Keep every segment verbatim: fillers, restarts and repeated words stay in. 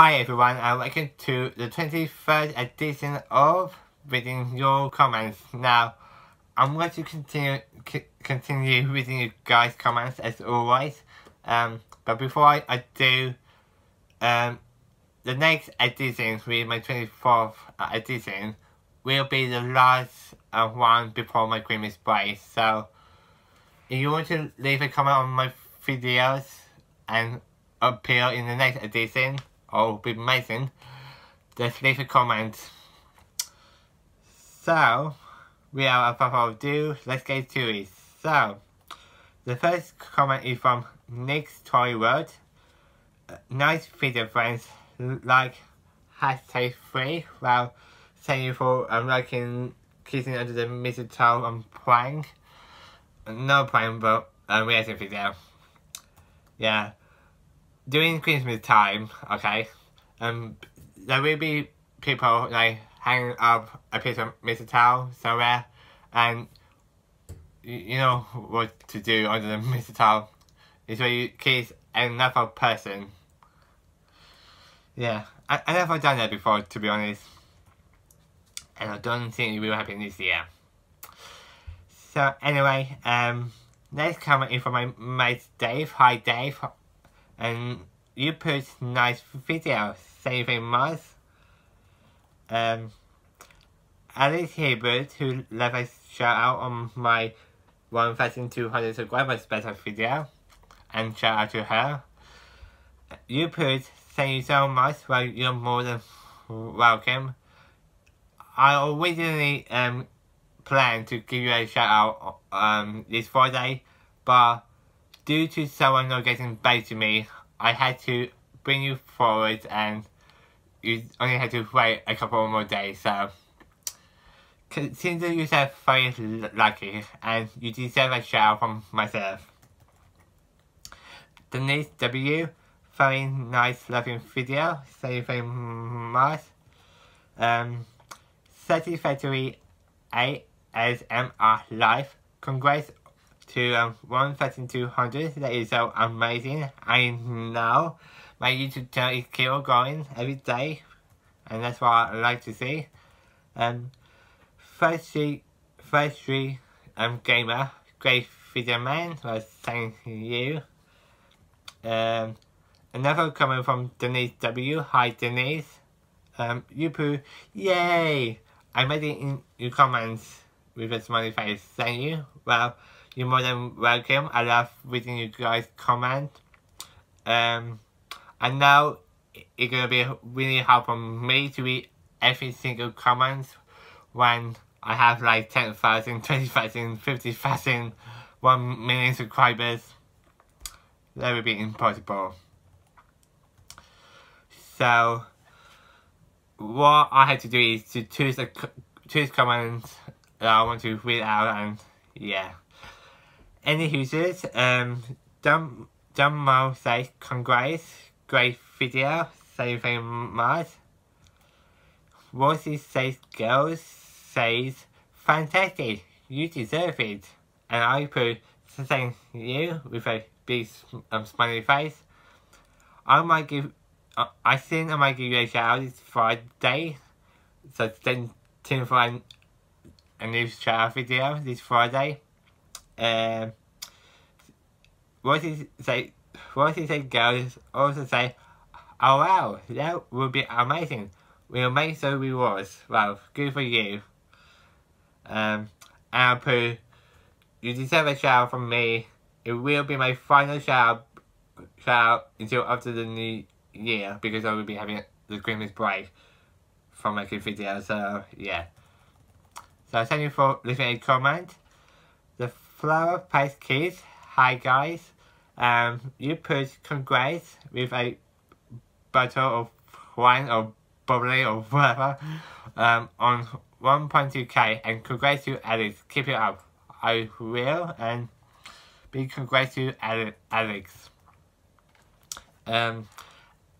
Hi everyone, and welcome to the twenty-third edition of Reading Your Comments. Now, I'm going to continue continue reading you guys' comments as always. Um, but before I, I do, um, the next edition, really my twenty-fourth edition, will be the last uh, one before my Christmas break. So, if you want to leave a comment on my videos and appear in the next edition, oh, it'll be amazing, just leave a comment. So, without further ado, let's get to it. So, the first comment is from Nick's Toy World. Uh, nice video, friends. Like hashtag free. Well, thank you for um, liking Kissing Under the Mistletoe and prank. No prank, but um, reaction video. Yeah. During Christmas time, okay, um, there will be people like hanging up a piece of mistletoe somewhere, and you, you know what to do under the mistletoe. It's where you kiss another person. Yeah, I, I never done that before, to be honest, and I don't think it will happen this year. So anyway, um, next comment is from my mate Dave. Hi Dave. And you put nice videos, same thing much. Um, Alice Hebert, who left a shout out on my one thousand two hundred subscribers special video, and shout out to her. You put, thank you so much, well, you're more than welcome. I originally um, planned to give you a shout out um, this Friday, but due to someone not getting back to me, I had to bring you forward, and you only had to wait a couple more days, so consider yourself very lucky, and you deserve a shout out from myself. Denise W, very nice loving video, thank you very much. Um, Satisfactory A S M R Life, congrats to um, one thousand two hundred, that is so amazing. I know my YouTube channel is still growing every day, and that's what I like to see. Um, Firstly, Firstly um, Gamer, great video man, well thank you. Um, another comment from Denise W, hi Denise. Um, you poo, yay! I made it in your comments with a smiley face, thank you. Well, you're more than welcome. I love reading you guys' comments. Um, I know it's gonna be really hard for me to read every single comment when I have like ten thousand, twenty thousand, fifty thousand, one million subscribers. That would be impossible. So, what I have to do is to choose a choose comments that I want to read out, and yeah. Any users, um, Dumb Miles says, congrats, great video, thank you very much. What's It Say Girls says, fantastic, you deserve it. And I put, thank you, with a big um, smiley face. I might give, uh, I think I might give you a shout out this Friday. So stay tuned for an, a new shout out video this Friday. Um, what did it say? What did it say? Girls also say, "Oh wow, that would be amazing. We'll make some rewards." Wow, good for you. Um, and Pooh, you deserve a shout out from me. It will be my final shout out, shout out until after the new year, because I will be having the Christmas break from my making video. So yeah. So thank you for leaving a comment. The Flower Paste Kids, hi guys. Um, you put congrats with a bottle of wine or bubbly or whatever um, on one point two K, and congrats to Alex, keep it up. I will, and big congrats to Alex. Um,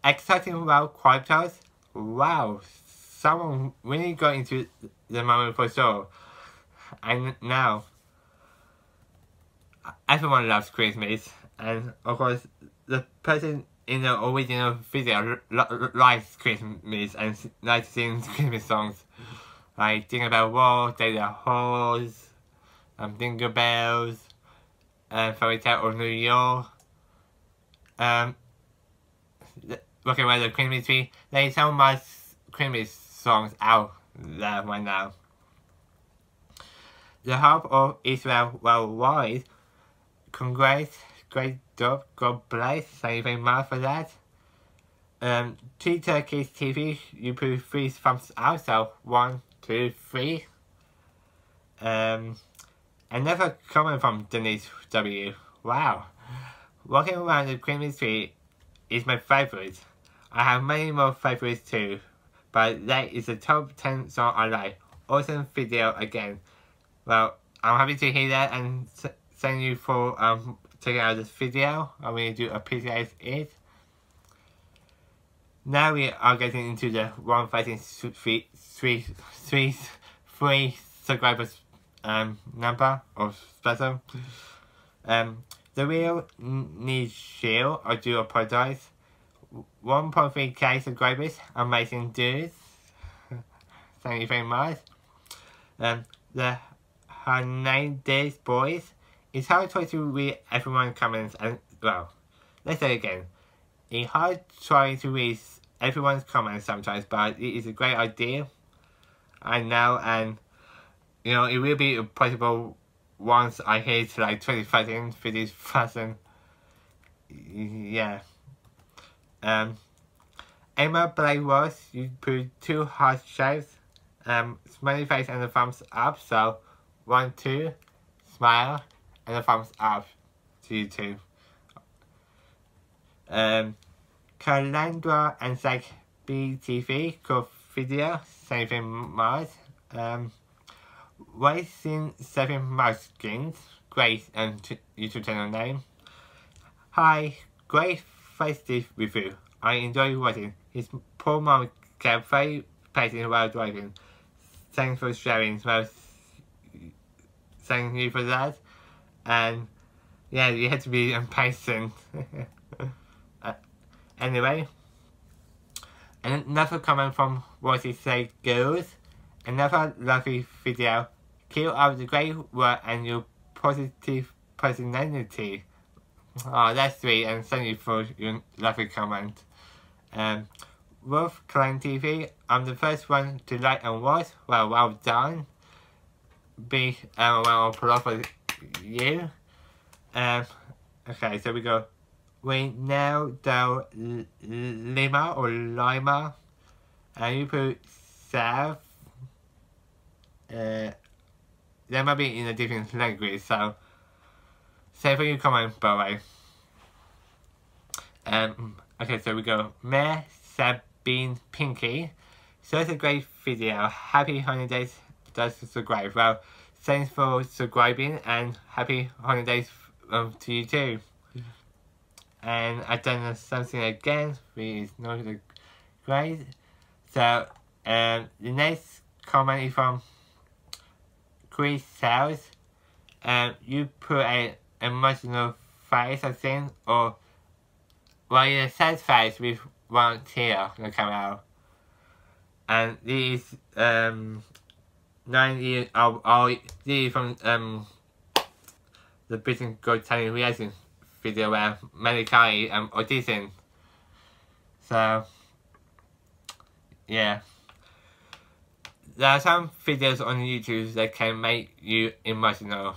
exciting World Cryptos, wow, someone really got into the moment for sure. And now, everyone loves Christmas, and of course the person you know, always, you know, video likes Christmas and like sings Christmas songs. Like Jingle Bell World, Deck the Halls, um, Jingle Bells, uh, Fairy Tale of New York. Um, looking around the Christmas tree, there's so much Christmas songs out there right now. The Harp of Israel worldwide. Congrats, great job, God bless, thank you very much for that. Um, two Turkeys T V, you put three thumbs out, so one, two, three. Um, another comment from Denise W. Wow. Walking around the Christmas tree is my favourite. I have many more favourites too, but that is the top ten song I like. Awesome video again. Well, I'm happy to hear that, and thank you for um checking out this video. I really do appreciate it. Now we are getting into the one thousand three hundred thirty-three subscribers um number or special. Um, the real need shield. I do apologize. one point three K subscribers. Amazing dudes. Thank you very much. Um, the Hernandez boys. It's hard to try to read everyone's comments and, well, let's say it again. It's hard trying to read everyone's comments sometimes, but it is a great idea. I know, and, you know, it will be possible once I hit like twenty thousand, fifty thousand. Yeah. Um, Emma Blake was, you put two heart shapes, um, smiley face and a thumbs up, so one, two, smile. And a thumbs up to you too. Um, Calandra and Zach B T V, cool video, thank you very much. Um, Wasting Seven Muskins, great um, YouTube channel name. Hi, great festive review. I enjoy watching. His poor mom kept very patient while driving. Thanks for sharing. Well, thank you for that. And yeah, you had to be impatient. uh, anyway, another comment from What's It Say Girls. Another lovely video. Keep up the great work and your positive personality. Oh, that's sweet, and thank you for your lovely comment. Um, WolfClanTV, I'm the first one to like and watch. Well, well done. Be uh, well proper. You. Um, okay, so we go. We now do Lima or Lima. And you put South. Uh, that might be in a different language, so. Say for your comment, by the way. Um, okay, so we go. Meh, Sabine, Pinky. So it's a great video. Happy holidays. That's so great. Well, thanks for subscribing and happy holidays um, to you too. Yeah. And I've done something again, which is not great. So, um, the next comment is from Greek Sales. Um, you put an emotional face, I think, or, well, a sad face with one tear gonna come out. And this is, um, Nine years old, oh, this is from um, the Britain's Got Talent reaction video where Malachi um, auditioned. So, yeah. There are some videos on YouTube that can make you emotional.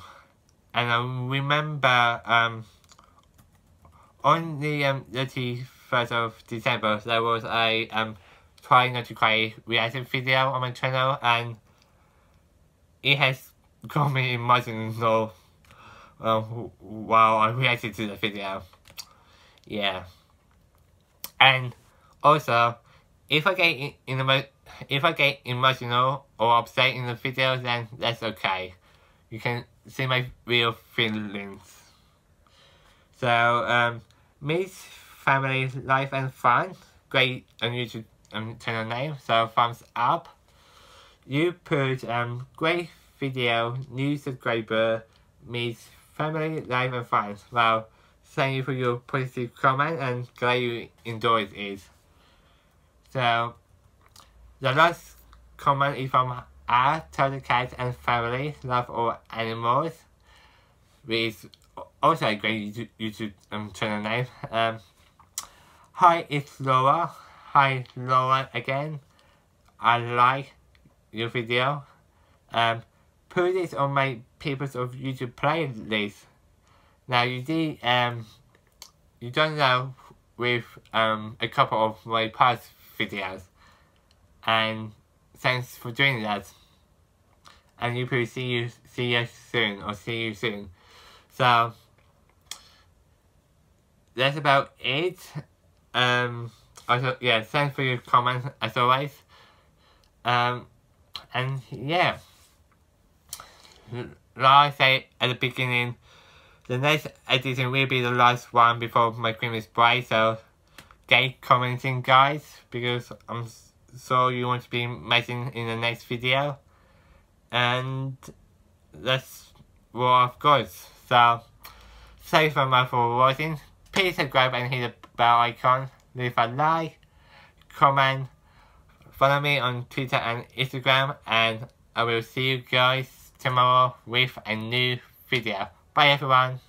And I remember um, on the um, thirty-first of December, there was a um, Try Not to Cry reaction video on my channel, and it has got me emotional um, while I reacted to the video. Yeah. And also, if I get in, in the if I get emotional or upset in the video, then that's okay. You can see my real feelings. So, um, Meet Family Life and Fun, great on YouTube um, channel name. So thumbs up. You put um great video, new subscriber, Meets Family Life and Friends. Well, Thank you for your positive comment and glad you enjoyed it. So, the last comment is from R, Tell the Cat and Family, Love All Animals, which is also a great YouTube, YouTube um, channel name. Um, Hi, it's Laura. Hi, Laura again. I like your video. Um, put this on my Peoples of YouTube playlist. Now you did, um, you don't know with um, a couple of my past videos, and thanks for doing that. And you probably see you see us soon or see you soon. So that's about it. Um. Also, yeah. Thanks for your comments as always. Um. And yeah. Like I say at the beginning, the next edition will be the last one before my Christmas break, so get commenting, guys, because I'm sure you want to be messing in the next video. And that's what I've got. So, thanks so much for watching. Please subscribe and hit the bell icon, leave a like, comment, follow me on Twitter and Instagram, and I will see you guys tomorrow with a new video. Bye everyone!